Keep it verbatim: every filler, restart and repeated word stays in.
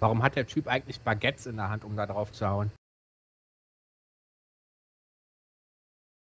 Warum hat der Typ eigentlich Baguettes in der Hand, um da drauf zu hauen?